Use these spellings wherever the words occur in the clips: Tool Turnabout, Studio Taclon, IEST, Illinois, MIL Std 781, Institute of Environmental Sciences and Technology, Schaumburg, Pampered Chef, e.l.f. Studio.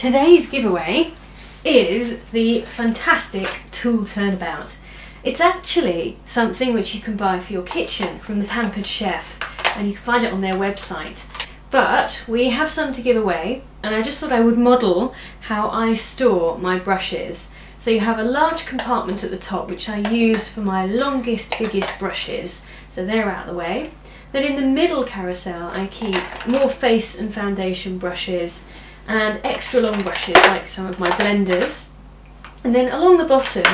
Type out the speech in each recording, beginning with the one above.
Today's giveaway is the fantastic Tool Turnabout. It's actually something which you can buy for your kitchen from the Pampered Chef, and you can find it on their website. But we have some to give away, and I just thought I would model how I store my brushes. So you have a large compartment at the top which I use for my longest, biggest brushes, so they're out of the way. Then in the middle carousel I keep more face and foundation brushes and extra long brushes like some of my blenders. And then along the bottom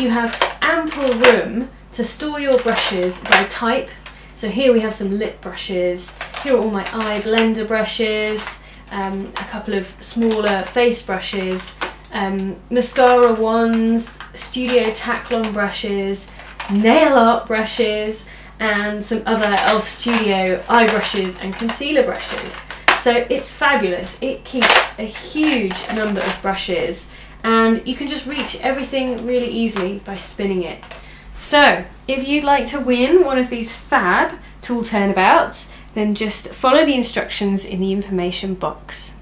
you have ample room to store your brushes by type. So here we have some lip brushes, here are all my eye blender brushes, a couple of smaller face brushes, mascara wands, Studio Taclon brushes, nail art brushes, and some other e.l.f. Studio eye brushes and concealer brushes. So it's fabulous, it keeps a huge number of brushes, and you can just reach everything really easily by spinning it. So, if you'd like to win one of these fab Tool Turnabouts, then just follow the instructions in the information box.